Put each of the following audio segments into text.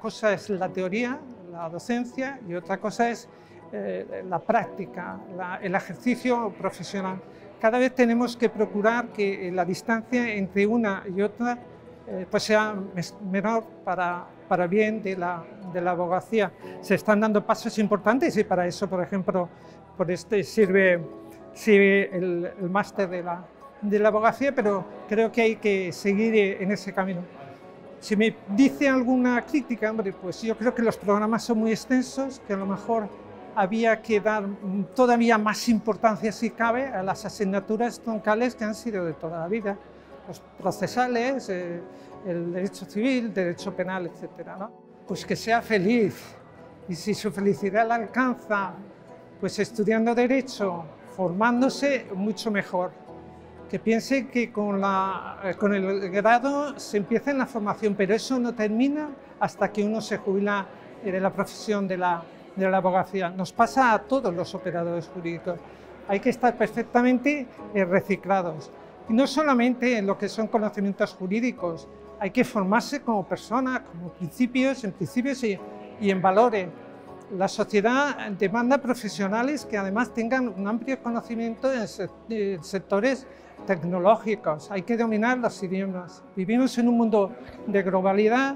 cosa es la teoría, la docencia, y otra cosa es la práctica, el ejercicio profesional. Cada vez tenemos que procurar que la distancia entre una y otra pues sea menor para bien de la abogacía. Se están dando pasos importantes y para eso, por ejemplo, por este sirve el máster de la abogacía, pero creo que hay que seguir en ese camino. Si me dice alguna crítica, hombre, pues yo creo que los programas son muy extensos, que a lo mejor había que dar todavía más importancia, si cabe, a las asignaturas troncales que han sido de toda la vida, los procesales, el derecho civil, derecho penal, etcétera, ¿no? Pues que sea feliz, y si su felicidad la alcanza, pues estudiando derecho, formándose, mucho mejor. Que piense que con el grado se empieza en la formación, pero eso no termina hasta que uno se jubila de la profesión de la abogacía. Nos pasa a todos los operadores jurídicos. Hay que estar perfectamente reciclados. Y no solamente en lo que son conocimientos jurídicos, hay que formarse como persona, como principios, en principios y en valores. La sociedad demanda profesionales que además tengan un amplio conocimiento en sectores tecnológicos. Hay que dominar los idiomas. Vivimos en un mundo de globalidad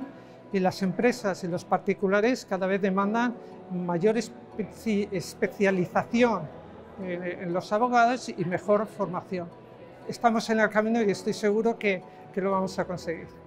y las empresas y los particulares cada vez demandan mayor especialización en los abogados y mejor formación. Estamos en el camino y estoy seguro que lo vamos a conseguir.